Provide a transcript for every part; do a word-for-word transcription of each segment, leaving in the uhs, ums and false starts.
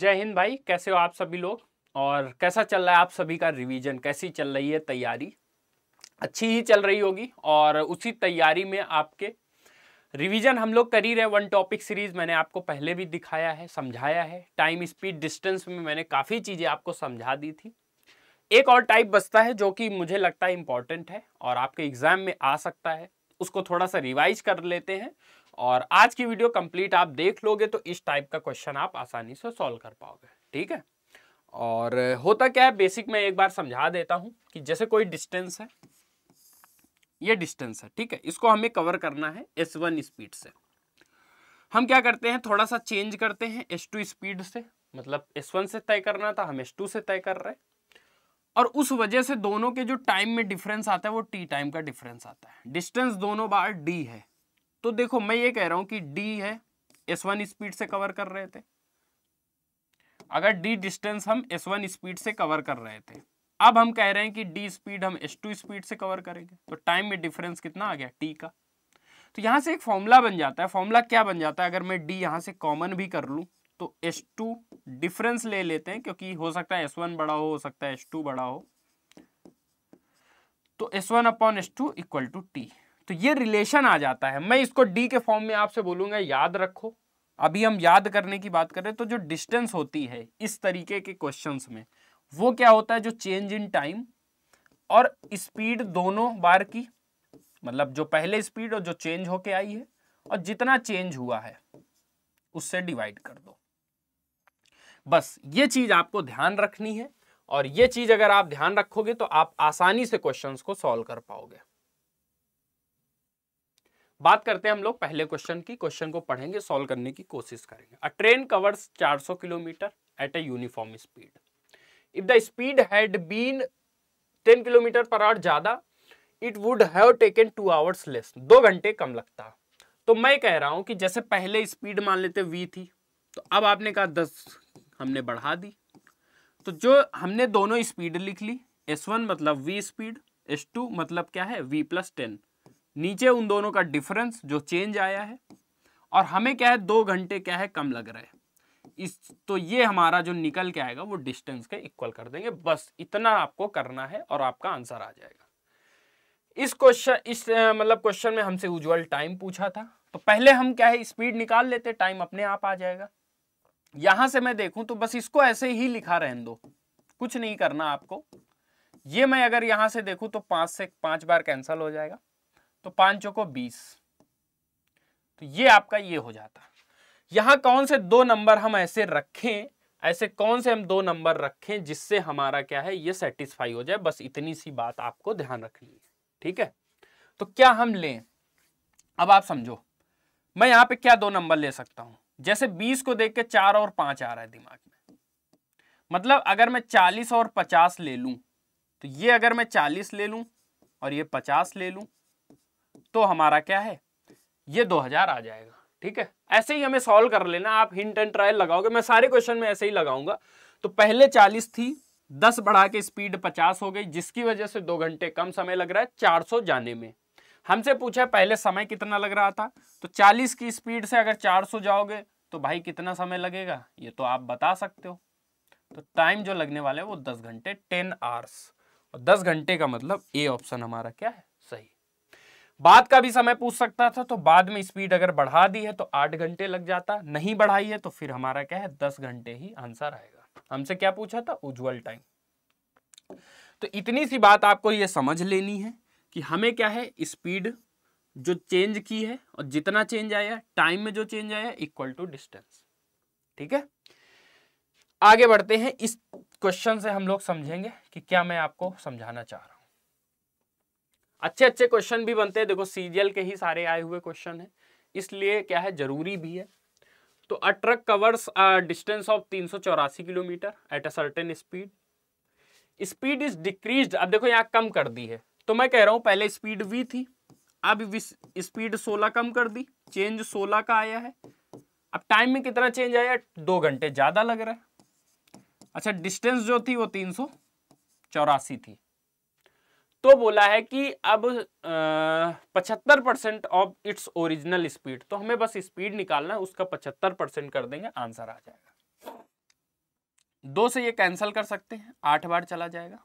जय हिंद भाई, कैसे हो आप सभी लोग और कैसा चल रहा है आप सभी का रिवीजन, कैसी चल रही है तैयारी? अच्छी ही चल रही होगी और उसी तैयारी में आपके रिवीजन हम लोग कर ही रहे। वन टॉपिक सीरीज़ मैंने आपको पहले भी दिखाया है, समझाया है। टाइम, स्पीड, डिस्टेंस में मैंने काफ़ी चीज़ें आपको समझा दी थी। एक और टाइप बचता है जो कि मुझे लगता है इम्पॉर्टेंट है और आपके एग्जाम में आ सकता है, उसको थोड़ा सा रिवाइज कर लेते हैं और आज की वीडियो कंप्लीट आप देख लोगे तो इस टाइप का क्वेश्चन आप आसानी से सॉल्व कर पाओगे। ठीक है, और होता क्या है बेसिक में एक बार समझा देता हूं कि जैसे कोई डिस्टेंस है, ये डिस्टेंस है, ठीक है, इसको हमें कवर करना है एस वन स्पीड से। हम क्या करते हैं, थोड़ा सा चेंज करते हैं एस टू स्पीड से, मतलब एस वन से तय करना था, हम एस टू से तय कर रहे हैं और उस वजह से दोनों के जो टाइम में डिफरेंस आता है वो टी टाइम का डिफरेंस आता है। डिस्टेंस दोनों बार डी है, तो देखो मैं ये कह रहा हूं कि d है, एस वन स्पीड से कवर कर रहे थे। अगर d डिस्टेंस हम एस वन स्पीड से कवर कर रहे थे, अब हम कह रहे हैं कि d स्पीड हम एस टू स्पीड से कवर करेंगे, तो टाइम में डिफरेंस कितना आ गया, t का। तो यहाँ से एक फॉर्मूला बन जाता है। फॉर्मूला क्या बन जाता है, अगर मैं d यहाँ से कॉमन भी कर लूँ तो एस टू डिफरेंस ले लेते हैं, क्योंकि हो सकता है एस वन बड़ा हो, हो सकता है एस टू बड़ा हो, तो S one upon S two equal to T. तो ये रिलेशन आ जाता है। मैं इसको डी के फॉर्म में आपसे बोलूंगा याद रखो, अभी हम याद करने की बात कर रहे हैं। तो जो डिस्टेंस होती है इस तरीके के क्वेश्चंस में वो क्या होता है, जो चेंज इन टाइम और स्पीड दोनों बार की, मतलब जो पहले स्पीड और जो चेंज होके आई है और जितना चेंज हुआ है उससे डिवाइड कर दो। बस ये चीज आपको ध्यान रखनी है और ये चीज अगर आप ध्यान रखोगे तो आप आसानी से क्वेश्चंस को सॉल्व कर पाओगे। बात करते हैं हम लोग पहले क्वेश्चन की। क्वेश्चन को पढ़ेंगे, सॉल्व करने की कोशिश करेंगे। अ ट्रेन कवर्स चार सौ kilometre at a uniform speed. If the speed had been ten kilometre per hour ज्यादा, it would have taken two hours less, दो घंटे कम लगता। तो मैं कह रहा हूं कि जैसे पहले स्पीड मान लेते v थी, तो अब आपने कहा दस हमने बढ़ा दी, तो जो हमने दोनों स्पीड लिख ली, एस वन मतलब v स्पीड, एस टू मतलब क्या है v प्लस टेन, नीचे उन दोनों का डिफरेंस जो चेंज आया है, और हमें क्या है दो घंटे क्या है कम लग रहा है इस, तो ये हमारा जो निकल के आएगा वो डिस्टेंस के इक्वल कर देंगे। बस इतना आपको करना है और आपका आंसर आ जाएगा। इस क्वेश्चन इस मतलब क्वेश्चन में हमसे यूजुअल टाइम पूछा था, तो पहले हम क्या है स्पीड निकाल लेते, टाइम अपने आप आ जाएगा। यहां से मैं देखूं तो बस इसको ऐसे ही लिखा रहने दो, कुछ नहीं करना आपको। ये मैं अगर यहाँ से देखूं तो पाँच से पाँच बार कैंसिल हो जाएगा, तो पांचों को बीस, तो ये आपका ये हो जाता। यहां कौन से दो नंबर हम ऐसे रखें, ऐसे कौन से हम दो नंबर रखें जिससे हमारा क्या है ये सेटिस्फाई हो जाए, बस इतनी सी बात आपको ध्यान रखनी है। ठीक है, तो क्या हम लें, अब आप समझो मैं यहाँ पे क्या दो नंबर ले सकता हूँ, जैसे बीस को देख के चार और पांच आ रहा है दिमाग में, मतलब अगर मैं चालीस और पचास ले लूं, तो ये अगर मैं चालीस ले लूं और ये पचास ले लूं तो हमारा क्या है ये दो हज़ार आ जाएगा। ठीक है, ऐसे ही हमें सॉल्व कर लेना, आप हिंट एंड ट्रायल लगाओगे, मैं सारे क्वेश्चन में ऐसे ही लगाऊंगा। तो पहले चालीस थी, दस बढ़ा के स्पीड पचास हो गई, जिसकी वजह से दो घंटे कम समय लग रहा है चार सौ जाने में। हमसे पूछा पहले समय कितना लग रहा था, तो चालीस की स्पीड से अगर चार सौ जाओगे तो भाई कितना समय लगेगा ये तो आप बता सकते हो। तो टाइम जो लगने वाला है वो दस घंटे, टेन आवर्स, और दस घंटे का मतलब ए ऑप्शन हमारा क्या है सही। बाद का भी समय पूछ सकता था, तो बाद में स्पीड अगर बढ़ा दी है तो आठ घंटे लग जाता, नहीं बढ़ाई है तो फिर हमारा क्या है दस घंटे ही आंसर आएगा। हमसे क्या पूछा था, उज्ज्वल टाइम। तो इतनी सी बात आपको ये समझ लेनी है कि हमें क्या है स्पीड जो चेंज की है और जितना चेंज आया टाइम में जो चेंज आया इक्वल टू डिस्टेंस। ठीक है, आगे बढ़ते हैं। इस क्वेश्चन से हम लोग समझेंगे कि क्या मैं आपको समझाना चाह रहा हूँ। अच्छे अच्छे क्वेश्चन भी बनते हैं, देखो सीजीएल के ही सारे आए हुए क्वेश्चन हैं, इसलिए क्या है जरूरी भी है। तो a truck covers distance of तीन सौ चौरासी kilometre at a certain speed, speed is decrease, अब देखो यहाँ कम कर दी है, तो मैं कह रहा हूँ पहले स्पीड v थी, अब स्पीड सोलह कम कर दी, चेंज सोलह का आया है, अब टाइम में कितना चेंज आया दो घंटे ज़्यादा लग रहा है। अच्छा, डिस्टेंस जो थी वो तीन सौ चौरासी थी, तो बोला है कि अब पचहत्तर percent of its original speed, तो हमें बस स्पीड निकालना है, उसका पचहत्तर परसेंट कर देंगे, आंसर आ जाएगा। दो से ये कैंसिल कर सकते हैं, आठ बार चला जाएगा,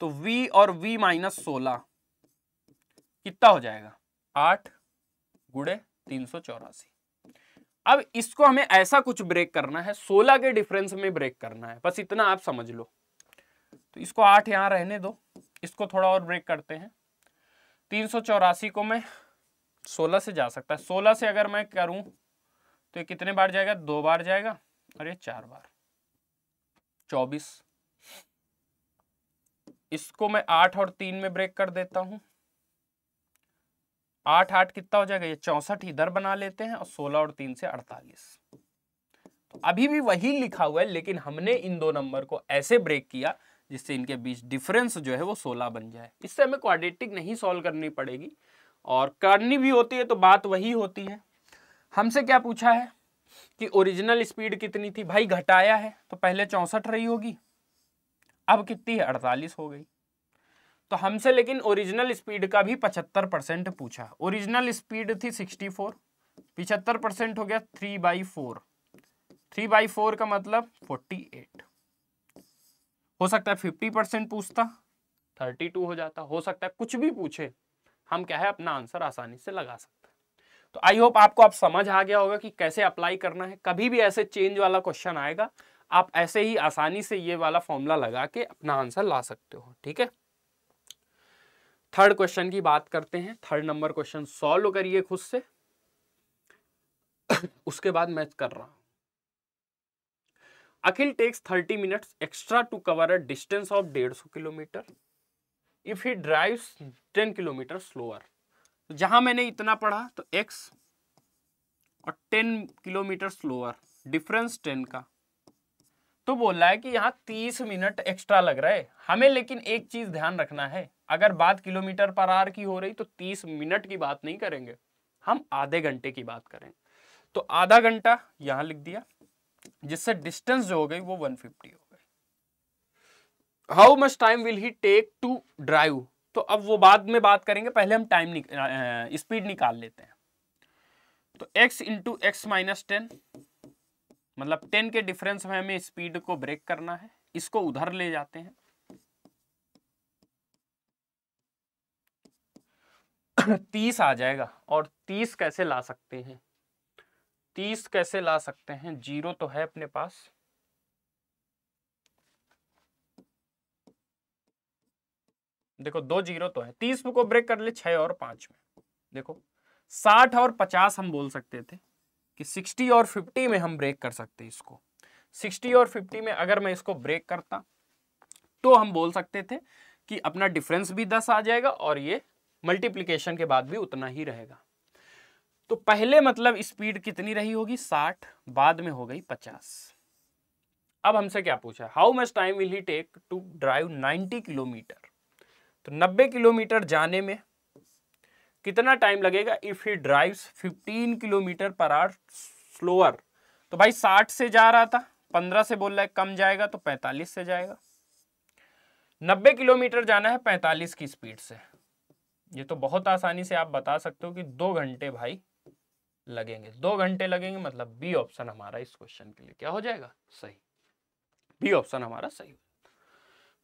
तो v और v माइनस सोलह कितना हो जाएगा, आठ गुड़े तीन सौ चौरासी। अब इसको हमें ऐसा कुछ ब्रेक करना है, सोलह के डिफरेंस में ब्रेक करना है, बस इतना आप समझ लो। तो इसको आठ यहाँ रहने दो, इसको थोड़ा और ब्रेक करते हैं। तीन सौ चौरासी को मैं सोलह से जा सकता है, सोलह से अगर मैं करूं तो ये कितने बार जाएगा, दो बार जाएगा और ये चार बार, चौबीस। इसको मैं आठ और तीन में ब्रेक कर देता हूं, आठ आठ कितना हो जाएगा, ये चौसठ इधर बना लेते हैं, और सोलह और तीन से अड़तालीस। तो अभी भी वही लिखा हुआ है, लेकिन हमने इन दो नंबर को ऐसे ब्रेक किया जिससे इनके बीच डिफरेंस जो है वो सोलह बन जाए। इससे हमें क्वाड्रेटिक नहीं सॉल्व करनी पड़ेगी, और करनी भी होती है तो बात वही होती है। हमसे क्या पूछा है कि ओरिजिनल स्पीड कितनी थी, भाई घटाया है तो पहले चौसठ रही होगी, अब कितनी है, अड़तालीस हो गई। तो हमसे लेकिन ओरिजिनल स्पीड का भी पचहत्तर परसेंट पूछा। ओरिजिनल स्पीड थी सिक्सटी फोर, पिछहत्तर परसेंट हो गया three by four, three by four का मतलब फोर्टी एट। हो सकता है फिफ्टी परसेंट पूछता, थर्टी टू हो जाता, हो सकता है कुछ भी पूछे, हम क्या है अपना आंसर आसानी से लगा सकते हैं। तो आई होप आपको आप समझ आ गया होगा कि कैसे अप्लाई करना है। कभी भी ऐसे चेंज वाला क्वेश्चन आएगा, आप ऐसे ही आसानी से ये वाला फॉर्मूला लगा के अपना आंसर ला सकते हो, ठीक है। थर्ड क्वेश्चन की बात करते हैं, थर्ड नंबर क्वेश्चन सॉल्व करिए खुद से, उसके बाद मैं कर रहा हूं। Akhil takes thirty minutes extra to cover a distance of डेढ़ सौ kilometre if he drives ten kilometre slower. जहां मैंने इतना पढ़ा तो x और ten kilometre slower, difference ten का, तो बोला है कि यहाँ तीस मिनट एक्स्ट्रा लग रहा है हमें। लेकिन एक चीज ध्यान रखना है, अगर बात किलोमीटर पर आवर की हो रही तो तीस मिनट की बात नहीं करेंगे, हम आधे घंटे की बात करेंगे। तो आधा घंटा यहाँ लिख दिया, जिससे डिस्टेंस जो हो गई वो वन फिफ्टी हो गई। How much time will he take to drive, तो अब वो बाद में बात करेंगे, पहले हम टाइम निक, स्पीड निकाल लेते हैं। तो x into x minus ten, मतलब टेन के डिफरेंस में हमें स्पीड को ब्रेक करना है, इसको उधर ले जाते हैं। तीस आ जाएगा, और तीस कैसे ला सकते हैं, तीस कैसे ला सकते हैं, जीरो तो है अपने पास, देखो दो जीरो तो है, तीस को ब्रेक कर ले छह और पांच में, देखो साठ और पचास हम बोल सकते थे कि सिक्सटी और फिफ्टी में हम ब्रेक कर सकते हैं इसको। सिक्सटी और फिफ्टी में अगर मैं इसको ब्रेक करता तो हम बोल सकते थे कि अपना डिफरेंस भी दस आ जाएगा और ये मल्टीप्लिकेशन के बाद भी उतना ही रहेगा। तो पहले मतलब स्पीड कितनी रही होगी, साठ, बाद में हो गई पचास। अब हमसे क्या पूछा, how much time will he take to drive ninety kilometre, तो नब्बे किलोमीटर जाने में कितना टाइम लगेगा if he drives fifteen kilometre per hour slower. तो भाई साठ से जा रहा था, पंद्रह से बोल रहा है कम जाएगा तो पैंतालीस से जाएगा। नब्बे किलोमीटर जाना है पैंतालीस की स्पीड से, ये तो बहुत आसानी से आप बता सकते हो कि दो घंटे भाई लगेंगे, दो घंटे लगेंगे, मतलब बी ऑप्शन हमारा इस क्वेश्चन के लिए क्या हो जाएगा, सही, बी ऑप्शन हमारा सही।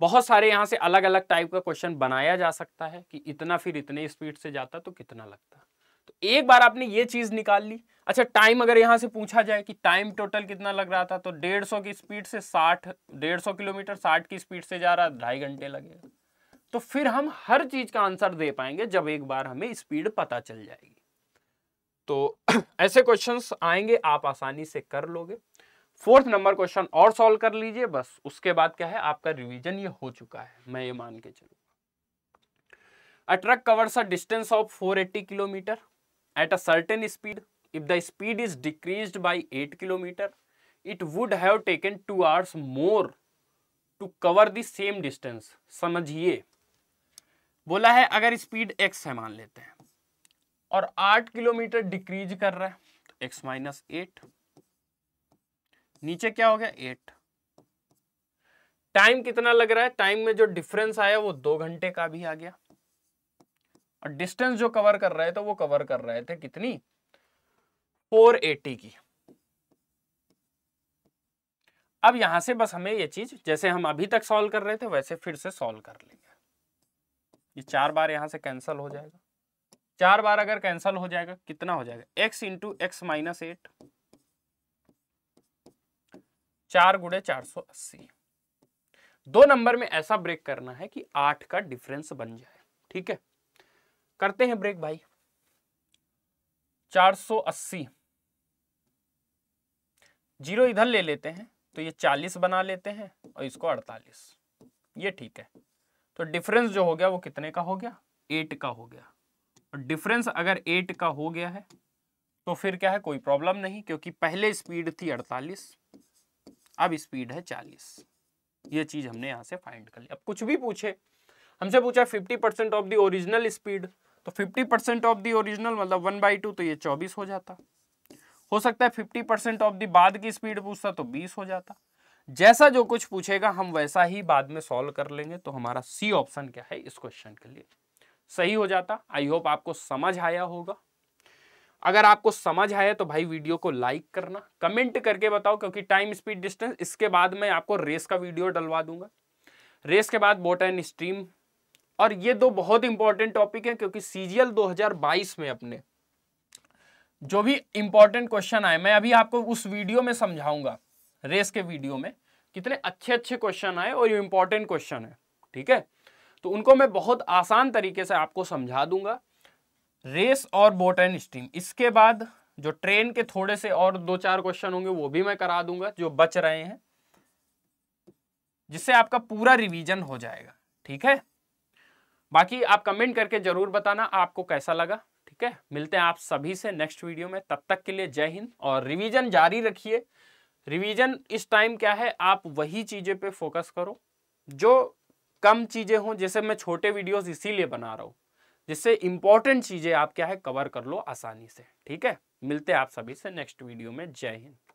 बहुत सारे यहाँ से अलग अलग टाइप का क्वेश्चन बनाया जा सकता है कि इतना फिर इतने स्पीड से जाता तो कितना लगता। तो एक बार आपने ये चीज निकाल ली। अच्छा टाइम अगर यहाँ से पूछा जाए कि टाइम टोटल कितना लग रहा था, तो डेढ़ सौ की स्पीड से साठ, डेढ़ सौ किलोमीटर साठ की स्पीड से जा रहा, ढाई घंटे लगेगा। तो फिर हम हर चीज का आंसर दे पाएंगे जब एक बार हमें स्पीड पता चल जाएगी। तो ऐसे क्वेश्चंस आएंगे, आप आसानी से कर लोगे। फोर्थ नंबर क्वेश्चन और सॉल्व कर लीजिए, बस उसके बाद क्या है आपका रिवीजन ये हो चुका है, मैं ये मान के चलूंगा। A truck covers a distance of four eighty kilometre at a certain speed, if the speed is decreased by eight kilometre it would have taken two hours more to cover the same distance. समझिए, बोला है अगर speed x है मान लेते हैं और आठ किलोमीटर डिक्रीज कर रहा है तो x माइनस एट, नीचे क्या हो गया एट। टाइम कितना लग रहा है, टाइम में जो डिफरेंस आया वो दो घंटे का भी आ गया, और डिस्टेंस जो कवर कर रहे थे वो कवर कर रहे थे कितनी, फोर एटी की। अब यहां से बस हमें ये चीज जैसे हम अभी तक सॉल्व कर रहे थे वैसे फिर से सॉल्व कर लेंगे। ये चार बार यहां से कैंसिल हो जाएगा, चार बार अगर कैंसिल हो जाएगा कितना हो जाएगा x into x minus eight, चार गुणे चार सौ अस्सी। दो नंबर में ऐसा ब्रेक करना है कि आठ का डिफरेंस बन जाए। ठीक है, करते हैं ब्रेक भाई। चार सौ अस्सी जीरो इधर ले लेते हैं तो ये चालीस बना लेते हैं और इसको अड़तालीस, ये ठीक है। तो डिफरेंस जो हो गया वो कितने का हो गया, एट का हो गया। और डिफरेंस अगर एट का हो गया है तो फिर क्या है, कोई प्रॉब्लम नहीं, क्योंकि पहले स्पीड थी अड़तालीस अब स्पीड है चालीस। ये चीज हमने यहाँ से फाइंड कर ली। अब कुछ भी पूछे, हमसे पूछा fifty percent of the original speed, तो fifty percent of the original मतलब वन बाई टू, तो ये चौबीस हो जाता। हो सकता है फिफ्टी परसेंट ऑफ द बाद की स्पीड पूछता तो बीस हो जाता। जैसा जो कुछ पूछेगा हम वैसा ही बाद में सॉल्व कर लेंगे। तो हमारा सी ऑप्शन क्या है इस क्वेश्चन के लिए सही हो जाता। आई होप आपको समझ आया होगा। अगर आपको समझ आया तो भाई वीडियो को लाइक करना, कमेंट करके बताओ, क्योंकि टाइम स्पीड डिस्टेंस इसके बाद मैं आपको रेस का वीडियो डलवा दूंगा, रेस के बाद बोट एंड स्ट्रीम, और ये दो बहुत इंपॉर्टेंट टॉपिक हैं क्योंकि सीजीएल दो हज़ार बाईस में अपने जो भी इंपॉर्टेंट क्वेश्चन आए मैं अभी आपको उस वीडियो में समझाऊंगा। रेस के वीडियो में कितने अच्छे अच्छे क्वेश्चन आए और ये इंपॉर्टेंट क्वेश्चन है, ठीक है, तो उनको मैं बहुत आसान तरीके से आपको समझा दूंगा। रेस और बोट एंड स्ट्रीम, इसके बाद जो ट्रेन के थोड़े से और दो चार क्वेश्चन होंगे वो भी मैं करा दूंगा जो बच रहे हैं, जिससे आपका पूरा रिवीजन हो जाएगा। ठीक है, बाकी आप कमेंट करके जरूर बताना आपको कैसा लगा। ठीक है, मिलते हैं आप सभी से नेक्स्ट वीडियो में, तब तक के लिए जय हिंद। और रिवीजन जारी रखिए। रिवीजन इस टाइम क्या है, आप वही चीजें पे फोकस करो जो कम चीजें हों, जैसे मैं छोटे वीडियोस इसीलिए बना रहा हूँ जिससे इंपॉर्टेंट चीजें आप क्या है कवर कर लो आसानी से। ठीक है, मिलते हैं आप सभी से नेक्स्ट वीडियो में, जय हिंद।